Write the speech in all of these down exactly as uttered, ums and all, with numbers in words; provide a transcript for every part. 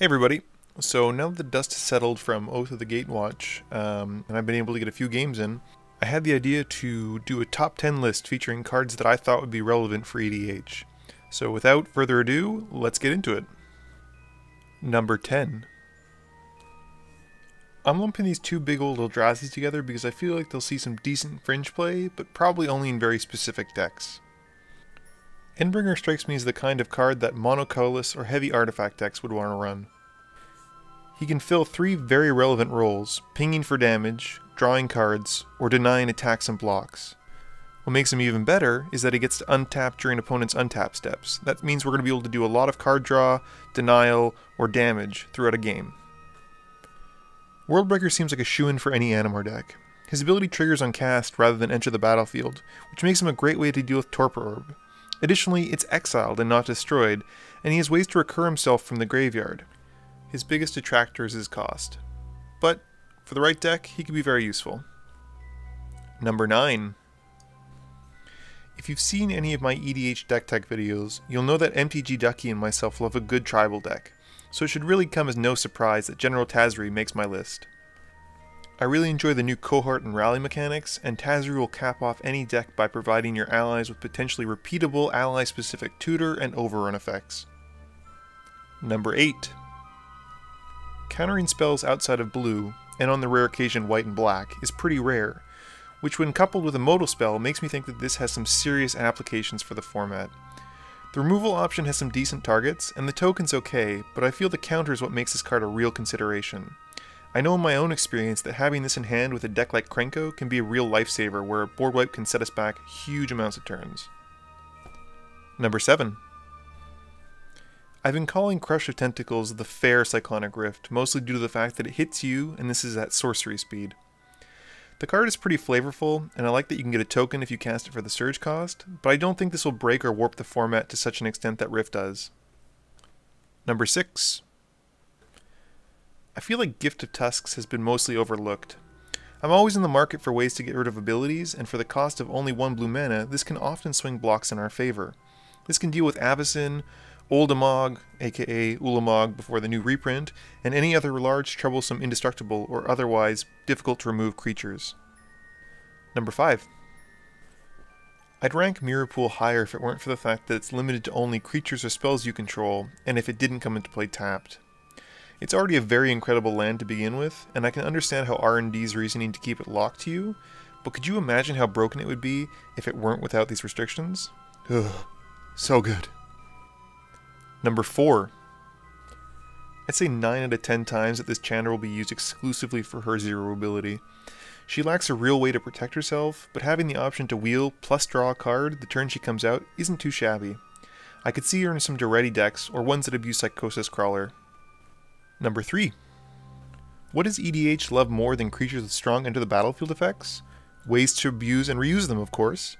Hey everybody, so now that the dust has settled from Oath of the Gatewatch, um, and I've been able to get a few games in, I had the idea to do a top ten list featuring cards that I thought would be relevant for E D H. So without further ado, let's get into it. Number ten. I'm lumping these two big old Eldrazi together because I feel like they'll see some decent fringe play, but probably only in very specific decks. Endbringer strikes me as the kind of card that mono-colorless or heavy artifact decks would want to run. He can fill three very relevant roles, pinging for damage, drawing cards, or denying attacks and blocks. What makes him even better is that he gets to untap during opponent's untap steps. That means we're going to be able to do a lot of card draw, denial, or damage throughout a game. Worldbreaker seems like a shoo-in for any Animar deck. His ability triggers on cast rather than enter the battlefield, which makes him a great way to deal with Torpor Orb. Additionally, it's exiled and not destroyed, and he has ways to recur himself from the graveyard. His biggest detractor is his cost. But, for the right deck, he can be very useful. Number nine. If you've seen any of my E D H deck tech videos, you'll know that M T G Ducky and myself love a good tribal deck, so it should really come as no surprise that General Tazri makes my list. I really enjoy the new cohort and rally mechanics, and Tazri will cap off any deck by providing your allies with potentially repeatable ally-specific tutor and overrun effects. Number eight. Countering spells outside of blue, and on the rare occasion white and black, is pretty rare, which when coupled with a modal spell makes me think that this has some serious applications for the format. The removal option has some decent targets, and the token's okay, but I feel the counter is what makes this card a real consideration. I know in my own experience that having this in hand with a deck like Krenko can be a real lifesaver where a board wipe can set us back huge amounts of turns. Number seven. I've been calling Crush of Tentacles the fair Cyclonic Rift, mostly due to the fact that it hits you, and this is at sorcery speed. The card is pretty flavorful, and I like that you can get a token if you cast it for the surge cost, but I don't think this will break or warp the format to such an extent that Rift does. Number six. I feel like Gift of Tusks has been mostly overlooked. I'm always in the market for ways to get rid of abilities, and for the cost of only one blue mana, this can often swing blocks in our favor. This can deal with Avacyn, Ulamog, aka Ulamog before the new reprint, and any other large, troublesome, indestructible, or otherwise difficult to remove creatures. Number five. I'd rank Mirror Pool higher if it weren't for the fact that it's limited to only creatures or spells you control, and if it didn't come into play tapped. It's already a very incredible land to begin with, and I can understand how R and D's reasoning to keep it locked to you, but could you imagine how broken it would be if it weren't without these restrictions? Ugh, so good. Number four. I'd say nine out of ten times that this Chandra will be used exclusively for her zero ability. She lacks a real way to protect herself, but having the option to wheel plus draw a card the turn she comes out isn't too shabby. I could see her in some Doretti decks, or ones that abuse Psychosis Crawler. Number three. What does E D H love more than creatures with strong enter the battlefield effects? Ways to abuse and reuse them, of course.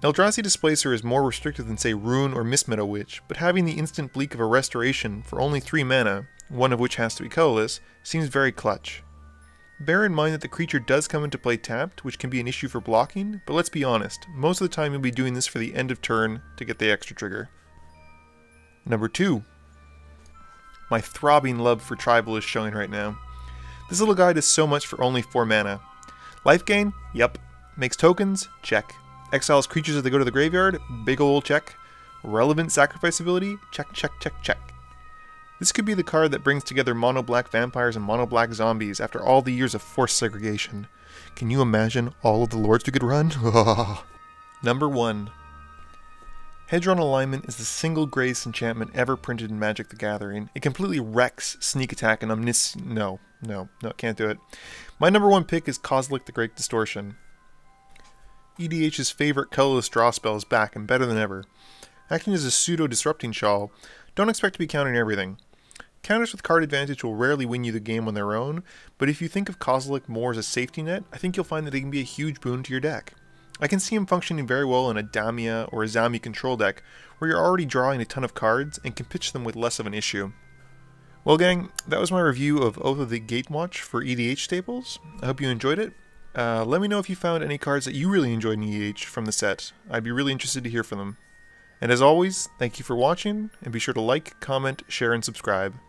Eldrazi Displacer is more restrictive than say Ruin or Mistmeadow Witch, but having the instant bleak of a Restoration for only three mana, one of which has to be colorless, seems very clutch. Bear in mind that the creature does come into play tapped, which can be an issue for blocking, but let's be honest, most of the time you'll be doing this for the end of turn to get the extra trigger. Number two. My throbbing love for tribal is showing right now. This little guy does so much for only four mana. Life gain? Yep. Makes tokens? Check. Exiles creatures as they go to the graveyard? Big ol' check. Relevant sacrifice ability? Check, check, check, check. This could be the card that brings together mono-black vampires and mono-black zombies after all the years of forced segregation. Can you imagine all of the lords we could run? Number one. Hedron Alignment is the single greatest enchantment ever printed in Magic the Gathering. It completely wrecks Sneak Attack and Omniscience. No, no, no, can't do it. My number one pick is Kozilek, the Great Distortion. E D H's favorite colorless draw spell is back and better than ever. Acting as a pseudo-disrupting shawl, don't expect to be countering everything. Counters with card advantage will rarely win you the game on their own, but if you think of Kozilek more as a safety net, I think you'll find that it can be a huge boon to your deck. I can see him functioning very well in a Damia or a Zami control deck, where you're already drawing a ton of cards and can pitch them with less of an issue. Well gang, that was my review of Oath of the Gatewatch for E D H staples. I hope you enjoyed it. Uh, let me know if you found any cards that you really enjoyed in E D H from the set. I'd be really interested to hear from them. And as always, thank you for watching, and be sure to like, comment, share, and subscribe.